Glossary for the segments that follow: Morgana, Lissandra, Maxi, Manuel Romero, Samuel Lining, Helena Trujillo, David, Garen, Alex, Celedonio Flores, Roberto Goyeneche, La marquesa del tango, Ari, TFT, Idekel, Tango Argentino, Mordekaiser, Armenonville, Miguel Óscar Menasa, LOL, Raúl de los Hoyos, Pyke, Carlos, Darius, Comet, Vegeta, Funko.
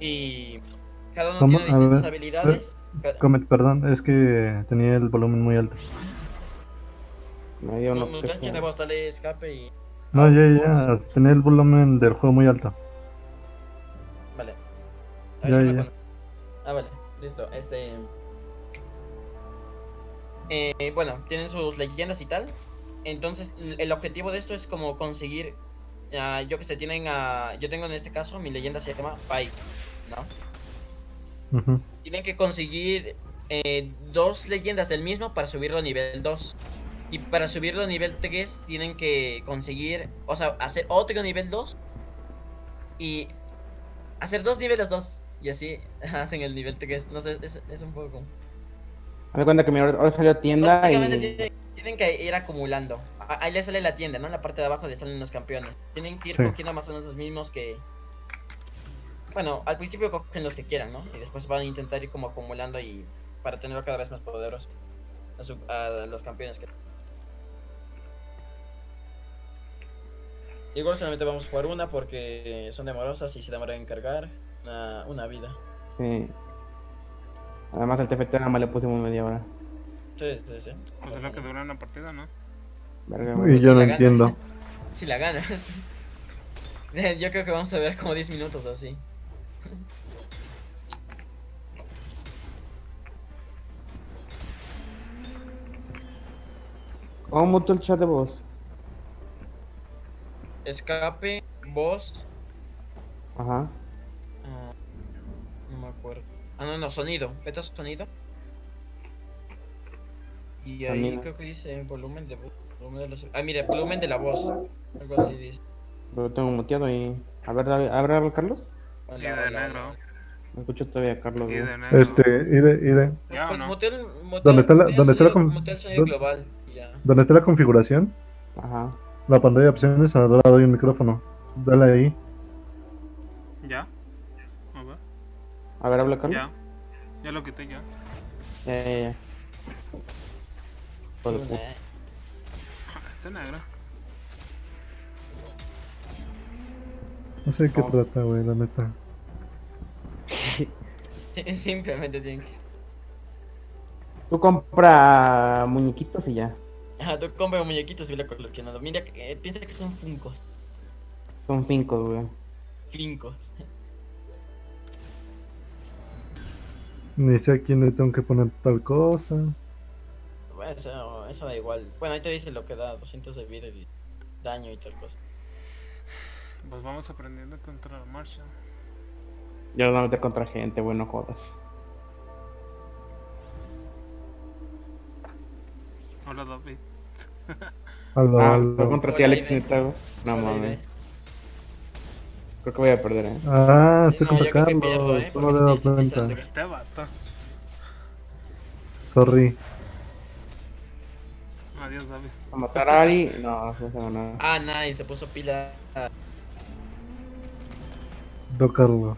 Y cada uno tiene distintas habilidades. Comet, perdón, es que tenía el volumen muy alto. No te eches de voz, dale escape y... No, ya, tenía el volumen del juego muy alto. Vale. A ver si ya. Ah, vale, listo, bueno, tienen sus leyendas y tal. Entonces, el objetivo de esto es como conseguir... yo que sé, tienen a... Yo tengo en este caso, mi leyenda se llama Pyke, ¿no? Uh-huh. Tienen que conseguir dos leyendas del mismo para subirlo a nivel 2. Y para subirlo a nivel 3 tienen que conseguir... O sea, hacer otro nivel 2. Y hacer dos niveles 2. Y así hacen el nivel 3. No sé, es un poco... Haz de cuenta que ahora salió tienda y... Tienen que ir acumulando. Ahí le sale la tienda, ¿no? En la parte de abajo le salen los campeones. Tienen que ir cogiendo más o menos los mismos que... Bueno, al principio cogen los que quieran, ¿no? Y después van a intentar ir como acumulando y... Para tenerlo cada vez más poderoso. A los campeones que... Igual solamente vamos a jugar una porque son demorosas y se demoran en cargar una vida. Sí. Además el TFT nada más le pusimos media hora. Sí. Pues es lo que dura una partida, ¿no? Y yo no entiendo. Si la ganas. Yo creo que vamos a ver como 10 minutos o así. ¿Cómo muto el chat de voz? Escape, voz. Ajá. No me acuerdo. No, sonido. ¿Vete a sonido? Y ahí creo que dice volumen de voz. Mira, volumen de la voz. Algo así dice. Lo tengo muteado y... A ver, David, ¿habla Carlos? Hola, de negro. No escucho todavía a Carlos. ¿Y de? Pues no. ¿Dónde está la configuración? Ajá. La pantalla de opciones, ahora doy un micrófono. Dale ahí. Ya. A ver, habla Carlos. Ya lo quité, ya. Ya. Está negro. No sé de qué trata, güey, la neta. Simplemente tiene que... Tú compra muñequitos y ya. Ajá, tú compra muñequitos y la coleccionado. Mira, piensa que son Funkos. Son Funkos, güey. Funkos. Ni sé a quién le tengo que poner tal cosa. Bueno, eso da igual. Bueno, ahí te dice lo que da, 200 de vida y daño y tal cosa. Pues vamos aprendiendo contra la marcha. Ya lo meter contra gente, bueno, jodas. Hola, David. Hola. Contra ti, Alex, neta, güey. No mames. Creo que voy a perder, estoy contra Carlos. No me he dado cuenta. Este vato. Sorry. Adiós, David. ¿A matar a Ari? No, no se va nada. Nice, se puso pila. Do Carlos.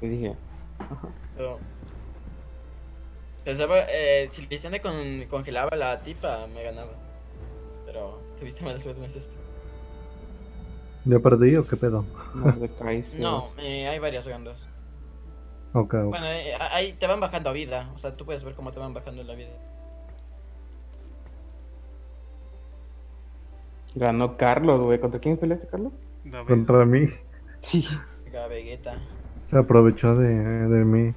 ¿Qué dije? Pensaba, si Lissandra congelaba a la tipa, me ganaba. Pero tuviste mala suerte en ese aspecto. ¿Ya perdí o qué pedo? No, hay varias rondas. Okay. Bueno, ahí te van bajando vida. O sea, tú puedes ver cómo te van bajando la vida. Ganó Carlos, güey. ¿Contra quién peleaste, Carlos? David. Contra mí. Sí. Vegeta. Se aprovechó de mí.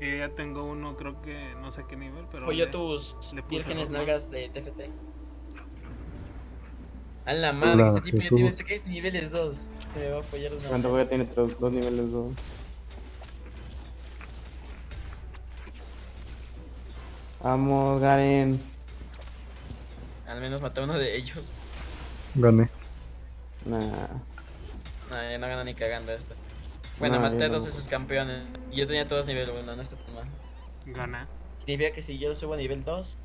Que ya tengo uno, creo que no sé qué nivel, pero... Oye, tus vírgenes nagas de TFT. A la madre, este tipo ya tiene 3 niveles 2. Me va a apoyar una. ¿Cuánto voy a tener 2 niveles 2? Vamos, Garen. Al menos maté a uno de ellos. Gané. Nah, yo no gano ni cagando esto. Bueno, maté a 2 de sus campeones. Y yo tenía todos nivel 1, no está tan mal. Gana. Significa que si yo subo a nivel 2,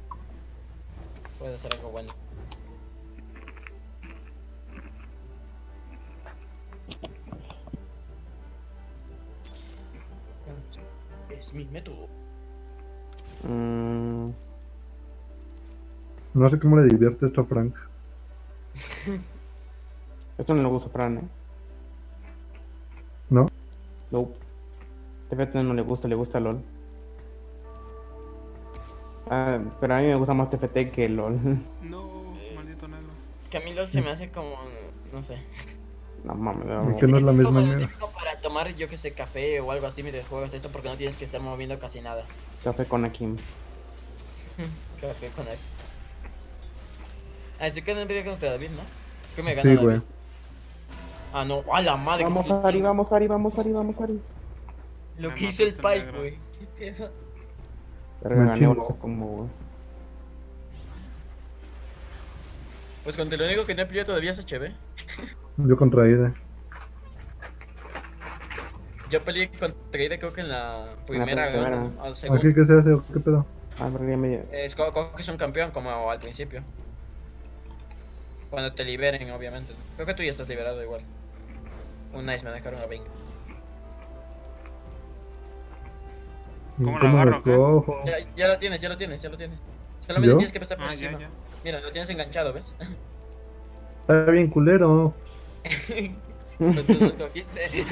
puedo hacer algo bueno. Es mi método. No sé cómo le divierte esto a Frank. Esto no le gusta a Frank, ¿No? No. TFT no le gusta, le gusta LOL. Ah, pero a mí me gusta más TFT que LOL. No, maldito negro. Que a mí LOL se me hace como... no sé. No mames, no. Que no es la misma mierda. Para tomar, yo que sé, café o algo así mientras juegas esto, porque no tienes que estar moviendo casi nada. Café con Akim. Café con Akim. Ah, estoy quedando en el video contra David, ¿no? ¿Qué me gana? Sí, güey. Ah, no, a la madre. Vamos, que Ari, vamos, Ari, vamos, Ari, vamos, Ari. Lo que hizo el Pyke, güey. Qué pedo. Regané uno como, güey. Pues contra el único que no he pillado todavía es HB. Yo contra Ida. Yo peleé contra Ida creo que en la primera. ¿Aquí qué se hace? ¿Qué pedo? Ah, es como que es un campeón como al principio. Cuando te liberen, obviamente. Creo que tú ya estás liberado igual. Un nice, me dejaron a Bing. ¿Cómo lo agarro? Ya lo tienes, ya lo tienes, ya lo tienes. Solamente tienes que prestar por encima. Mira, lo tienes enganchado, ¿ves? Está bien culero. Pues tú lo cogiste.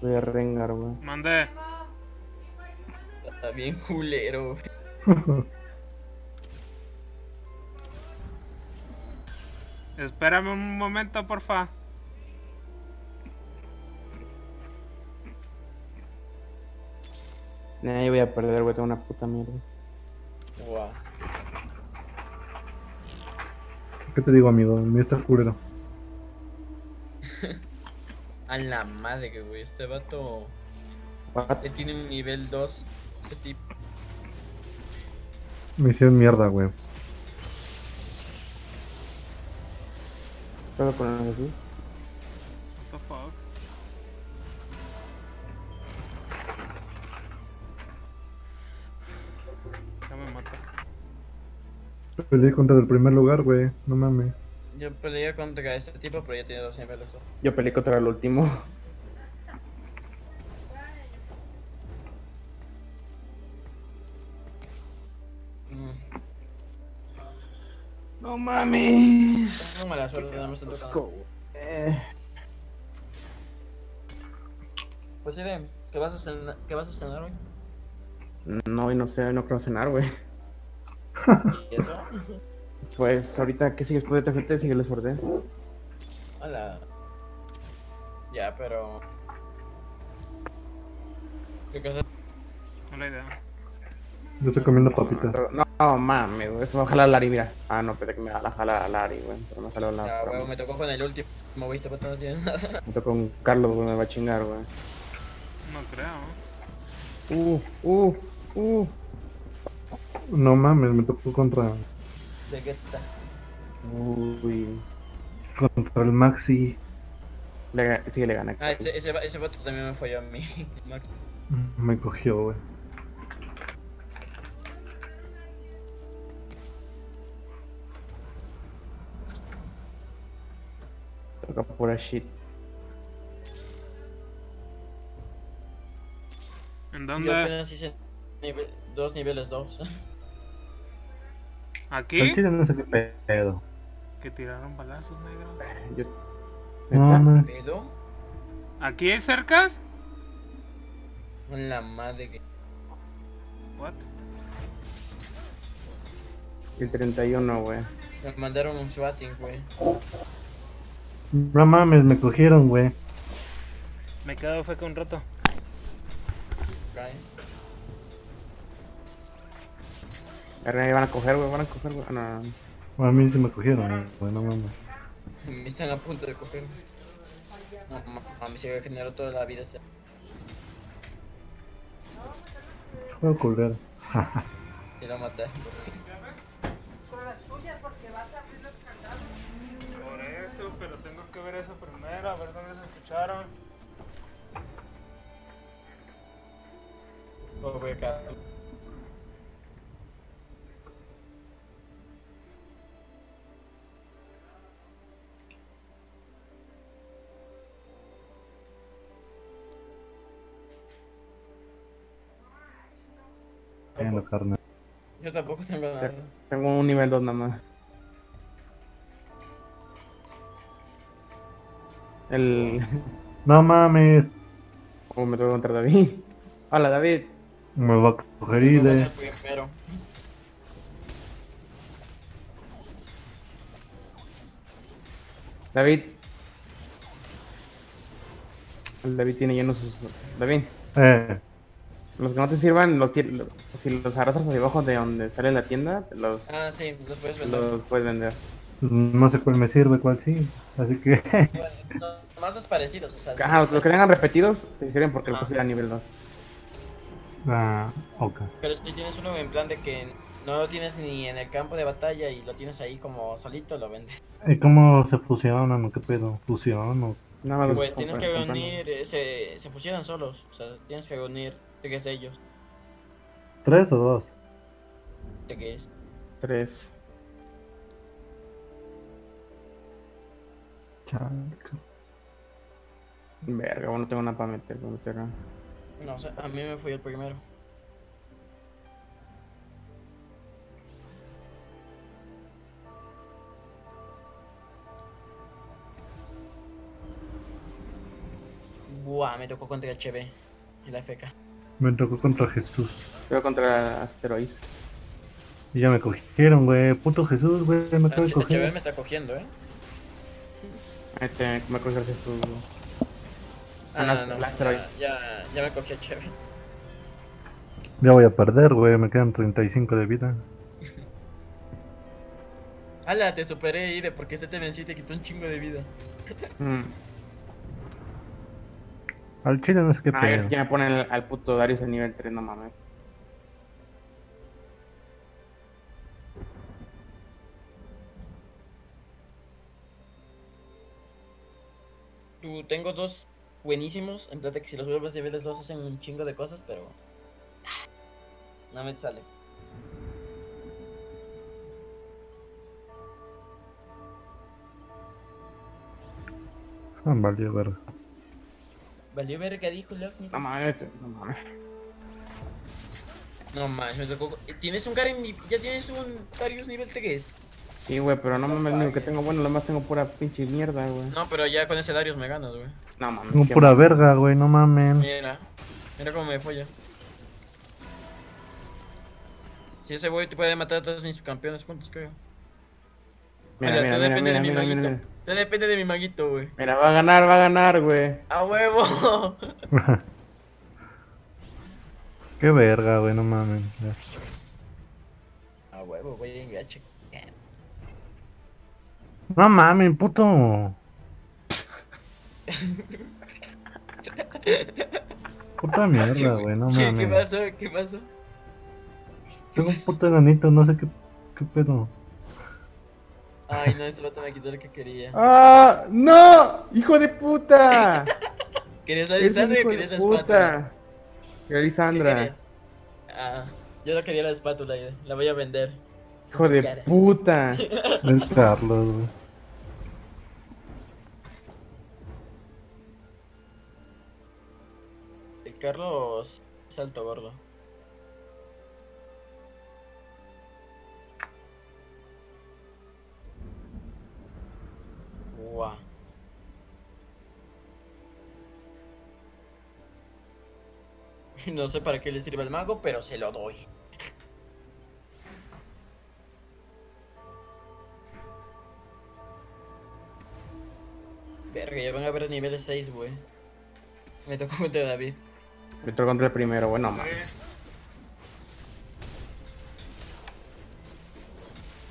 Voy a rengar, güey. Mandé. Está bien culero. Espérame un momento, porfa. Ahí voy a perder, güey, tengo una puta mierda. Wow. ¿Qué te digo, amigo? El mío está culero. A la madre que, güey, este vato... ¿Qué? Tiene un nivel 2. Ese tipo. Me hicieron mierda, güey. ¿Puedo ponerlo aquí? What the fuck? Peleé contra el primer lugar, güey, no mames. Yo peleé contra este tipo, pero ya tiene 2 niveles. Yo peleé contra el último. No mames. No mala suerte, no me está tocando. Pues Eden, ¿qué vas a cenar, hoy? No, hoy no sé, no creo cenar, güey. ¿Y eso? Pues ahorita, ¿qué sigues después de TFT? Sigue el esfuerzo. Hola. Ya, pero... ¿Qué cosa? No la idea. Yo estoy comiendo papitas. No mames, güey. Eso va a jalar la Ari, mira. Ah, no, pensé que me va a jalar la Ari, güey. Pero no salió la... Ya, güey, me tocó con el último. ¿Me viste para no tiene nada? Me tocó con Carlos, güey. Me va a chingar, güey. No creo. No mames, me tocó contra... Vegeta. Uy... Contra el Maxi. Sí, le gané. Ah, ese vato también me falló a mí. Maxi. Me cogió, güey. Toca pura shit. ¿En dónde? Yo apenas hice niveles 2. ¿Aquí? No sé qué pedo. Que tiraron balazos, negros. ¿Pedo? ¿Aquí hay cercas? La madre que... ¿What? El 31, güey. Me mandaron un swatting, güey. No mames, me cogieron, güey. Me quedo fue con un rato. Brian. Ahí van a coger, güey, no, bueno, a mí se me cogieron, güey, no mames. Me están a punto de coger. No mames, a mí se generó toda la vida ese. Juego colgar. Y lo maté. Con las tuyas porque vas a abrir los candados. Por eso, pero tengo que ver eso primero, a ver dónde se escucharon. Pobre Carlos. Carne. Yo tampoco tengo nada. Tengo un nivel 2 nada más. No mames. ¿Cómo me tengo contra David? Hola, David. Me va a coger idea. David. El David tiene lleno sus... David. Los que no te sirvan, si los arrastras hacia abajo de donde sale la tienda, los... Ah, sí, los puedes vender. Los puedes vender. No sé cuál me sirve, cuál sí. Así que... Bueno, más los parecidos, o sea... Ajá, los que vengan repetidos te sirven porque los pusieron a nivel 2. Ah, ok. Pero si tienes uno en plan de que no lo tienes ni en el campo de batalla y lo tienes ahí como solito, lo vendes. ¿Y cómo se fusionan? ¿Qué pedo? ¿Fusión o...? No, pues tienes que unir, se fusionan solos, o sea, tienes que unir tres de ellos. ¿Tres o dos? ¿De qué es? Tres. Chaco. Verga, bueno, tengo una para meter, No, o sea, a mí me fui el primero. Buah, me tocó contra el HB y la FK. Me tocó contra Jesús. Pero contra Asteroid. Y ya me cogieron, güey. Puto Jesús, güey. Me acabo de coger. El HB me está cogiendo, me cogió Jesús, güey. No. Ya me cogió HB. Ya voy a perder, güey. Me quedan 35 de vida. Ala, te superé, Ide, porque ese te vencí y te quitó un chingo de vida. Al chile no sé qué pedo. A ver si me ponen al puto Darius al nivel 3, no mames. Tengo dos buenísimos, en plata que si los vuelves de niveles 2 hacen un chingo de cosas, pero... No me sale. Valió verga. Valió verga, dijo Lofni. No mames, no mames. No mames, me tocó... ¿Tienes un Garen? ¿Ya tienes un Darius nivel 3? Sí, güey, pero no mames, lo que tengo bueno, lo más tengo pura pinche mierda, güey. No, pero ya con ese Darius me ganas, güey. No mames. Tengo pura verga, güey, no mames. Mira cómo me folla. Si ese güey te puede matar a todos mis campeones juntos, creo. Mira, ya depende de mi maguito, güey. Mira, va a ganar, güey. ¡A huevo! Qué verga, güey, no mames. A huevo, güey, en gache. No mames, puto. Puta mierda, güey, no mames. ¿Qué pasó? ¿Qué pasó? Tengo un puto enanito, no sé qué pedo. Ay, no, este vato me quitó lo que quería. ¡Ah! ¡No! ¡Hijo de puta! ¿Querías la Lissandra o querías la espátula? Quería Lissandra. Ah, yo no quería la espátula, la voy a vender. ¡Hijo de puta! El Carlos, güey. El Carlos es alto gordo. Wow. No sé para qué le sirve el mago, pero se lo doy. Verga, ya van a ver niveles 6, güey. Me tocó contra David. Me tocó contra el primero, bueno, man.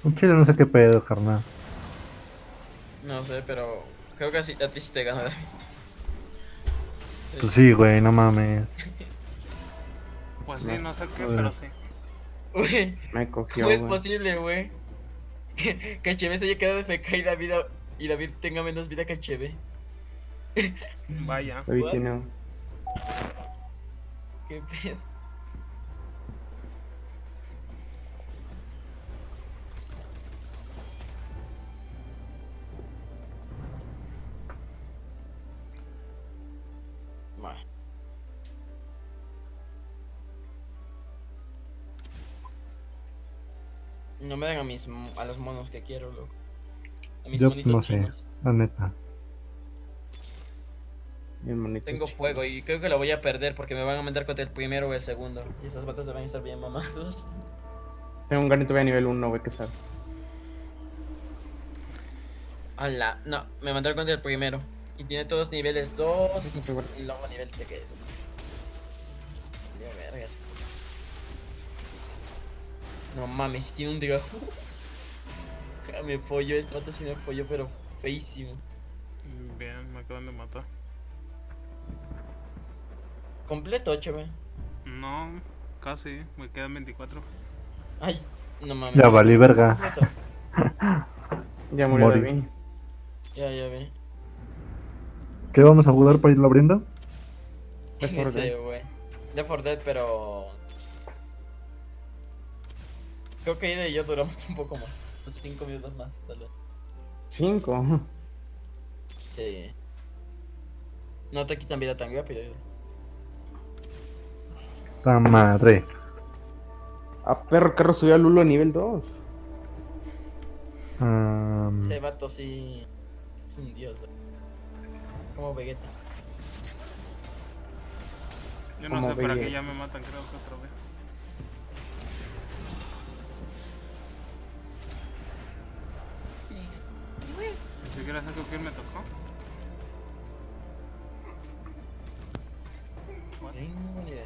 Un chile no sé qué pedo, carnal. No sé, pero creo que a ti sí te gana, David. Pues sí, güey, no mames. Pues sí, no sé qué, pero sí. Uy, me cogió, ¿cómo es posible, güey? Que HB se haya quedado de FK y David tenga menos vida que HB. Vaya. David tiene... Qué pedo. No me den a los monos que quiero, loco. Yo no sé, la neta. Tengo fuego y creo que lo voy a perder porque me van a mandar contra el primero o el segundo. Y esos batas deben estar bien mamados. Tengo un Garen todavía a nivel 1, güey, que sabe. Hola, no, me mandaron contra el primero. Y tiene todos niveles 2 y luego nivel 3. No mames, tiene un dragón. Me follo, estrato si me follo, pero feísimo. Bien, me acaban de matar. ¿Completo, chave? No, casi, me quedan 24. Ay, no mames. Ya valí verga. Ya murió David. Ya vi. ¿Qué vamos a jugar para irlo abriendo? No sé, güey. Left 4 Dead, pero... creo que Ida y yo duramos un poco más. 5 minutos más, tal vez. ¿5? Sí. No te quitan vida tan rápido, Ida. ¡Ta madre! A perro, Carlos subió a Lulo a nivel 2. Ese vato sí... es un dios, güey. Como Vegeta. Yo no sé para qué ya me matan, creo que otra vez. Ni siquiera sé con quién me tocó. No tengo ni idea.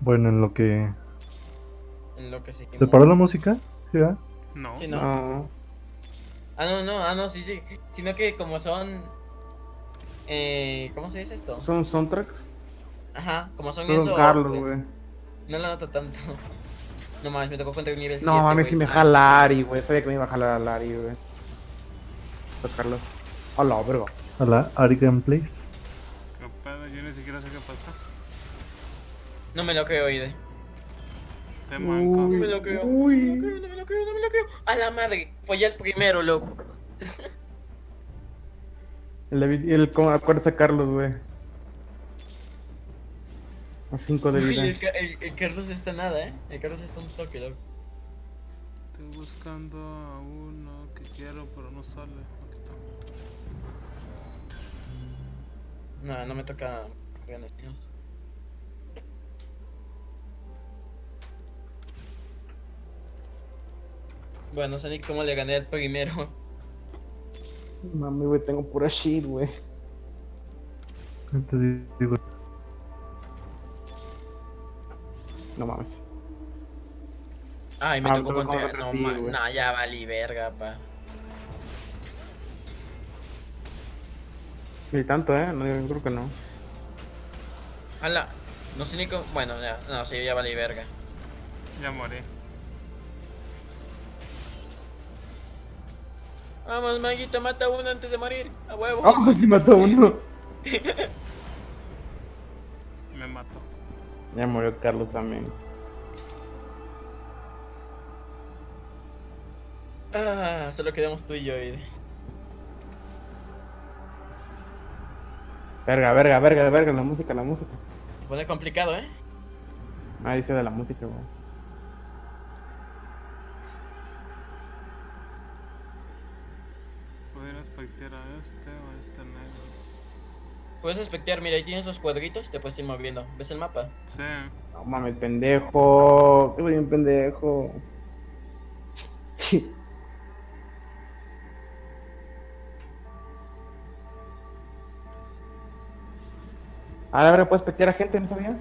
Bueno, en lo que... sí. ¿Se paró la música? ¿Sí, ah? No. Sí, no. No, sí. Sino que como son... ¿cómo se dice esto? ¿Son soundtracks? Ajá, como son eso... Carlos, pues, no lo noto tanto. No mames, me tocó contra un nivel 7. No, a mí sí me jala Ari, güey. Sabía que me iba a jalar a Ari, güey. Carlos. Hola, verga. Hola, Ari Gameplays. No, pedo, yo ni siquiera sé qué pasa. No me lo creo, Ide. Te manco. No me lo creo. No me lo creo. A la madre, fue ya el primero, loco. El David, ¿cómo acuerdas a Carlos, güey? A 5 de vida. El Carlos está nada, El Carlos está un toque, loco. Estoy buscando a uno que quiero, pero no sale. Aquí está. No me toca ganar, tíos. Bueno, no sé ni cómo le gané el primero. Mami, güey, tengo pura shit, güey. No mames. Ay, me tocó contra... No mames, no, ya valí verga, pa. Ni tanto, no, creo que no. Ala, no sé ni cómo... Bueno, ya, no, sí, ya valí verga. Ya morí. Vamos, Maguito, mata a uno antes de morir, a huevo. Ah, sí mató a uno. Me mató. Ya murió Carlos también. Ah, solo quedamos tú y yo, Ide. Verga, la música. Se pone complicado, Ah, dice de la música, güey. Puedes espectear, mira, ahí tienes los cuadritos, te puedes ir moviendo. ¿Ves el mapa? Sí. No mames, pendejo. Soy un pendejo. Ahora puedes espectear a gente, ¿no sabías?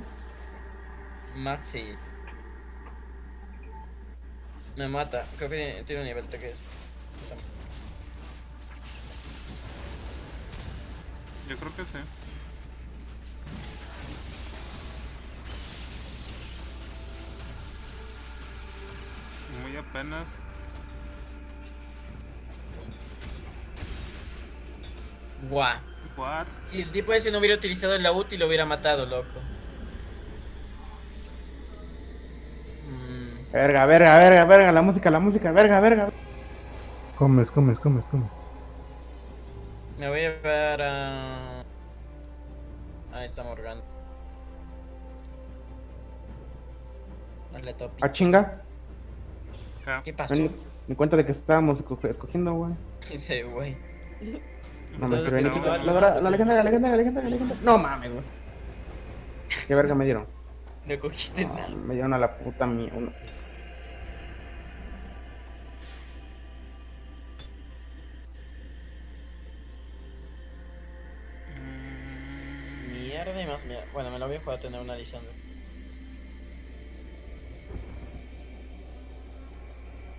Maxi. Me mata, creo que tiene un nivel 3. Yo creo que sí. Muy apenas. Guau. What? Si el tipo ese no hubiera utilizado el ulti, lo hubiera matado, loco. Verga, la música, verga. Comes. Me voy a llevar a... ahí está Morgana. Hazle topi. Ah, chinga. ¿Qué pasó? Me cuenta de que estábamos escogiendo, güey. Ese güey. No me creo. La legendaria. No mames, güey. Qué verga me dieron. No cogiste nada. Me dieron a la puta mía. Mierda y más mierda. Bueno, me la voy a jugar a tener una Lissandra.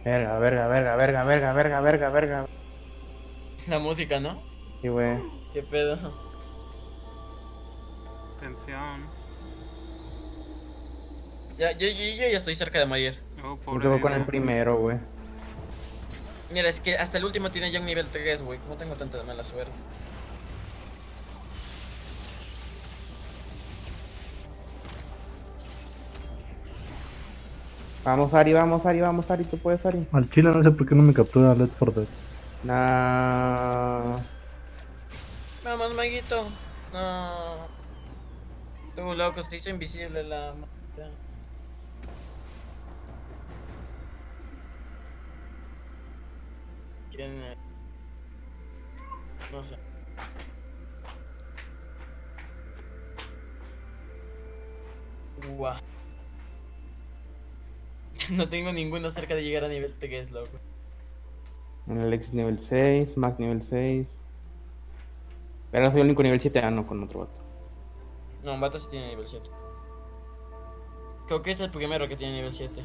Verga. La música, ¿no? Sí, güey. ¿Qué pedo? Tensión. Yo ya estoy cerca de morir. Oh, pobre. Yo con el primero, güey. Mira, es que hasta el último tiene ya un nivel 3, güey. ¿Cómo tengo tanta mala suerte? Vamos Ari, tú puedes, Ari. Al chile no sé por qué no me captura Let's For Dead. No. Vamos, maguito. No. Tú, loco, se hizo invisible la... ¿Quién es? No sé. Guau. No tengo ninguno cerca de llegar a nivel 3, loco. Alex nivel 6, Max nivel 6. Pero no soy el único nivel 7, ah no, con otro vato. No, un vato sí tiene nivel 7. Creo que es el primero que tiene nivel 7.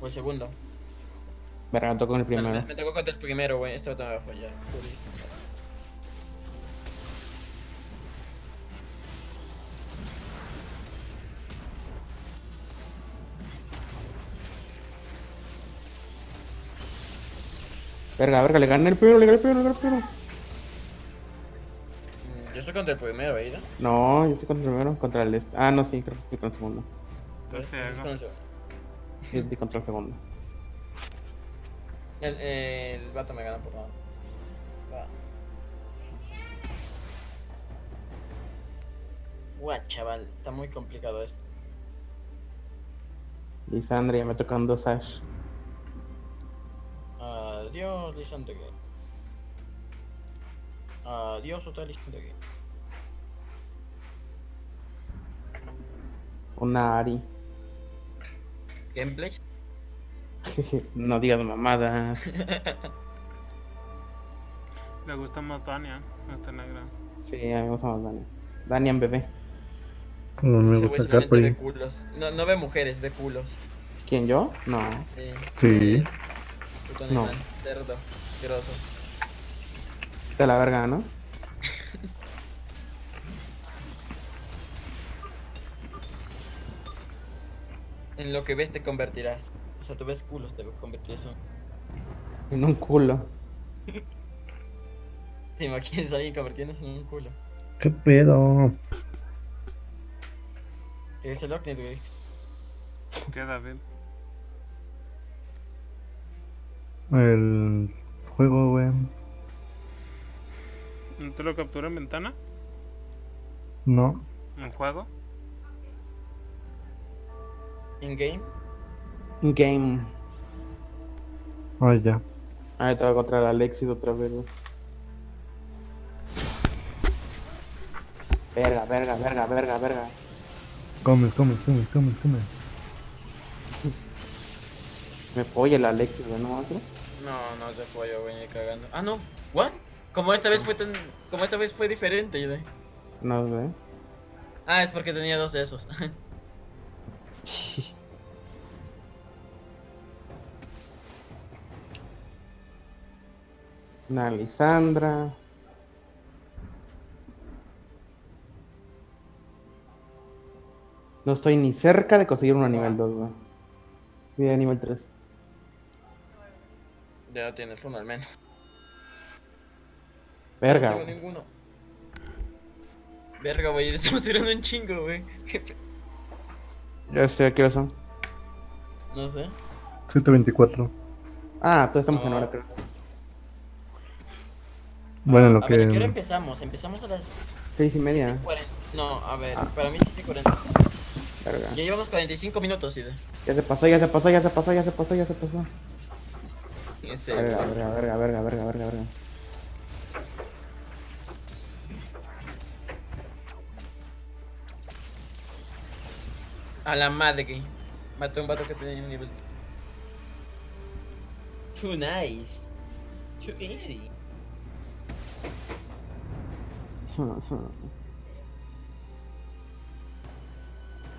O el segundo. Verga, me tocó con el primero. Me tocó con el primero, güey. Este vato me va a fallar. Verga, le gané el primero. Yo estoy contra el primero, ¿eh? No, yo estoy contra el primero, contra el este. Ah, no, sí, creo que estoy contra el segundo. Entonces, yo estoy contra el segundo. El vato me gana por nada. Va. Guau, chaval, está muy complicado esto. Lissandra, me tocan dos Ash. Adiós, Lissandra. Adiós, otra Lissandra. Una Ari. ¿Gameplay? No digas mamada. Le gusta más Danian, esta negra. Sí, a mí me gusta más Danian. Danian, bebé. No me gusta de culos. No ve mujeres, ve culos. ¿Quién, yo? No. Sí. Puto animal, no. Cerdo, groso. De la verga, ¿no? En lo que ves te convertirás. O sea, tú ves culos, te convertirás en un culo. ¿Te imaginas ahí convirtiéndose en un culo? ¿Qué pedo? ¿Qué es el Orkney, güey? ¿Qué, David? El juego, güey. ¿No te lo capturó en ventana? No. ¿En juego? ¿En game? En game. Oh, ya. Ah, te voy a encontrar a Alexis otra vez, güey. Verga. Come. Me folla el Alexis, güey, ¿no? No se folló, güey, ni cagando. Ah, no. ¿What? Como esta vez fue diferente, güey. No sé. Ah, es porque tenía dos de esos. Una Lissandra. No estoy ni cerca de conseguir uno a nivel 2, güey. Sí, a nivel 3. Ya tienes uno al menos. Verga. No tengo ninguno. Verga, güey, estamos tirando un chingo, güey. Ya estoy aquí, ¿qué son? No sé. 724. Ah, todos estamos en hora, creo. Bueno, lo a que... ver, ¿a qué hora empezamos? Empezamos a las... 6:30. 40... No, a ver, para mí 7:40. Carga. Ya llevamos 45 minutos, Ida. Ya se pasó. Verga. A la madre que maté a un vato que tenía un nivel. Too nice. Too easy.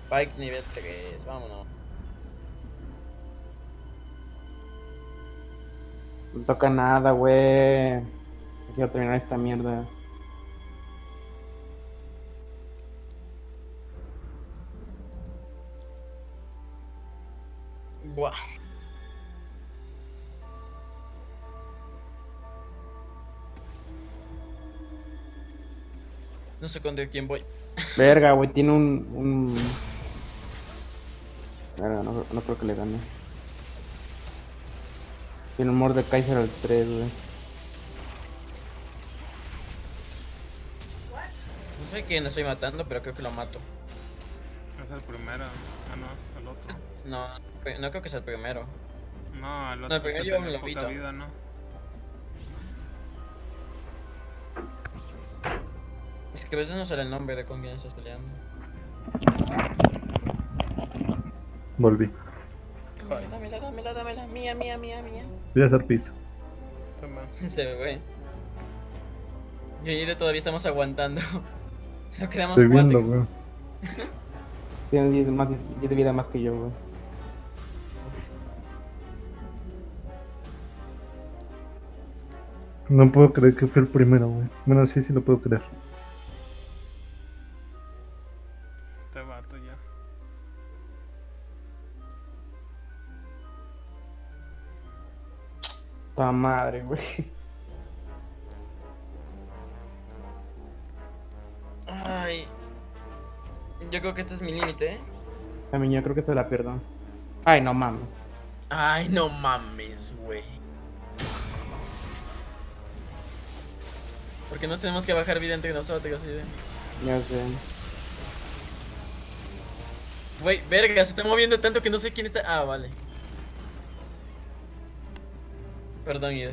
Pyke nivel 3, vámonos. No toca nada, wey. Quiero terminar esta mierda. Buah. No sé contra quién voy. Verga, güey, tiene un... Verga, no creo que le gane. Tiene un Mordekaiser al 3, güey. No sé quién estoy matando, pero creo que lo mato. Es el primero. Ah, no, el otro. No creo que sea el primero. No, el otro. No, el primero yo me lo quito. Es que a veces no sale el nombre de con quién estás peleando. Volví. Dámela, mía. Voy a hacer piso. Toma. Se me fue. Yo y Ida todavía estamos aguantando. Se nos quedamos estoy 4. Viendo, tienen 10 de vida más que yo, güey. No puedo creer que fue el primero, güey. Bueno, sí lo puedo creer. Este vato ya. Ta madre, güey. Ay. Yo creo que este es mi límite, ¿eh? También yo creo que te la pierdo. Ay, no mames. Ay, no mames, güey. Porque nos tenemos que bajar vida entre nosotros, ¿sí? Ya sé. Güey, verga, se está moviendo tanto que no sé quién está... Ah, vale. Perdón, Ida.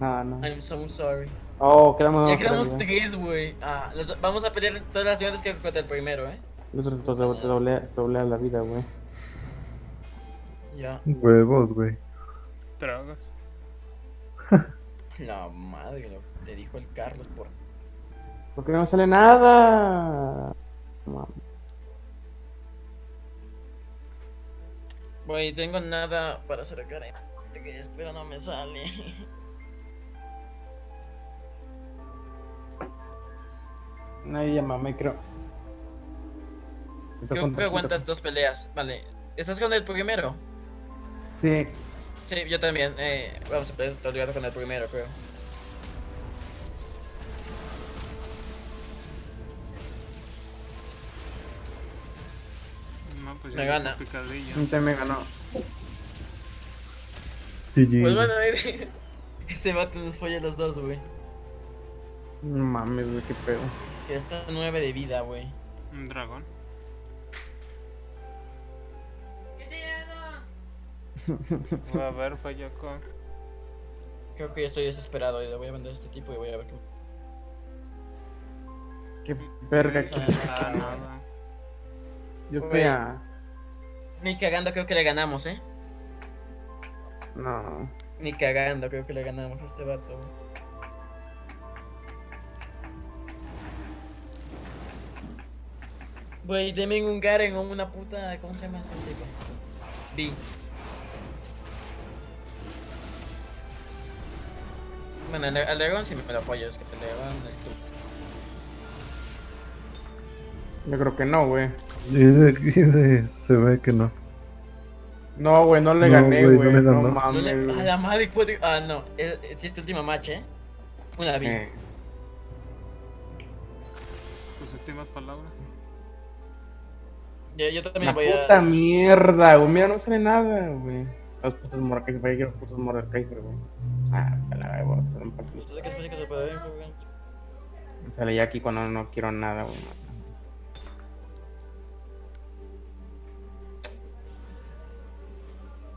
Ah, no. I'm so sorry. Oh, quedamos... Ya quedamos 3, güey. Ah, vamos a pelear todas las ciudades que contra el primero, ¿eh? Nosotros doblea la vida, güey. Ya. Huevos, güey. Tragas. La madre, le dijo el Carlos por... Porque no sale nada. Mami. Güey, tengo nada para hacer acá, que espero no me sale. Nadie llama, me creo. Creo que aguantas 2 peleas, vale. ¿Estás con el primero? Sí. Sí, yo también. Vamos a pelear con el primero, creo. No, pues me gana. Entonces me ganó. GG. Pues bueno, ese vato nos falla los dos, güey. No mames, güey, qué pedo. Que está 9 de vida, güey. Un dragón. ¿Qué te llevo? A ver, falló con... Creo que ya estoy desesperado, y le voy a mandar a este tipo y voy a ver qué... Qué verga aquí. Nada. Yo estoy a... Ni cagando creo que le ganamos, ¿eh? No. Ni cagando creo que le ganamos a este vato, güey. Wey, denme un Garen o una puta... ¿Cómo se llama ese tipo? B. Bueno, al dragón sí me lo apoyo, es que el dragón es tú. Yo creo que no, wey. Se ve que no. No, wey, no le gané, wey. No mames, a la madre puede... Ah, no. Si es tu última match, ¿eh? Una B. Tus últimas palabras. Yo también la voy a... puta mierda, güey. Mira, no sale nada, güey. Los putos Mordekaiser, güey. Ah, la voy a hacer un poquito. ¿Usted qué especie que se puede ver? Sale ya aquí cuando no quiero nada, güey.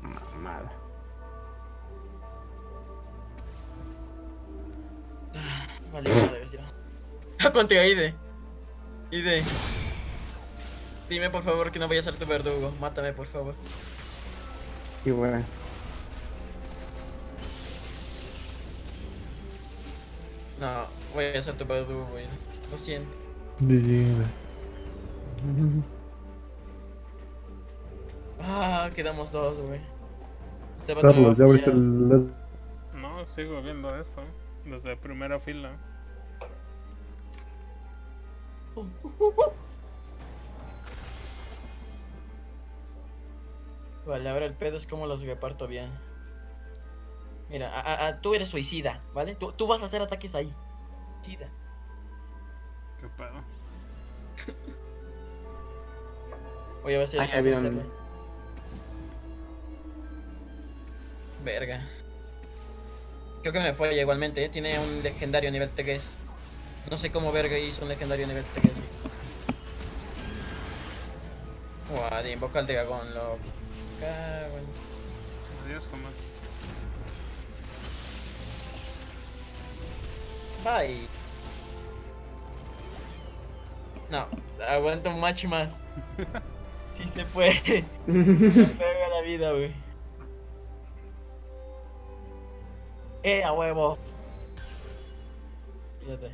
Mamada. Vale, madre ya. Contigo, Ide. Ide. Dime por favor que no voy a ser tu verdugo. Mátame por favor. Sí, bueno. No, voy a ser tu verdugo, güey. Lo siento. Dime. Ah, quedamos dos, güey. Carlos, ¿ya viste el...? No, sigo viendo esto. Desde primera fila. Vale, ahora el pedo es como los reparto bien. Mira, tú eres suicida, ¿vale? Tú vas a hacer ataques ahí. Suicida. ¿Qué pedo? Voy a ver si hay hacerle. Verga. Creo que me fue ya igualmente, ¿eh? Tiene un legendario nivel 3. No sé cómo verga hizo un legendario nivel 3. Guau, invoca al dragón, loco. Cago en... Adiós, coma. Bye. No, aguanta un match más. Sí se puede. Me pega la vida, wey. A huevo. Fíjate.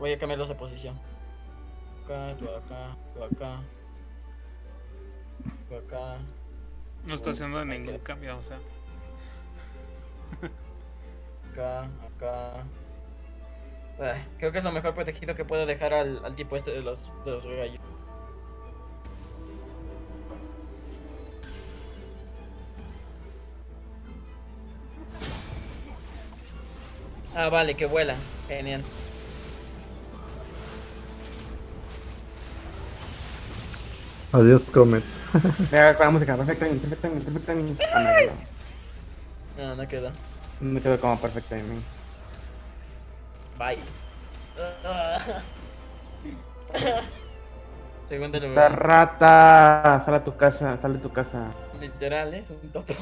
Voy a cambiarlos de posición. Acá, tú acá, tú acá. Tú acá. No está haciendo ningún cambio, o sea. Acá, acá. Creo que es lo mejor protegido que puedo dejar al tipo este de los regallos. Ah, vale, que vuela. Genial. Adiós, Comet. Mira, con la música. Perfecto timing. No, no quedó. Me quedo como perfecto timing. Bye. Segundo lugar. La rata. Sale a tu casa. Literal, es un topo.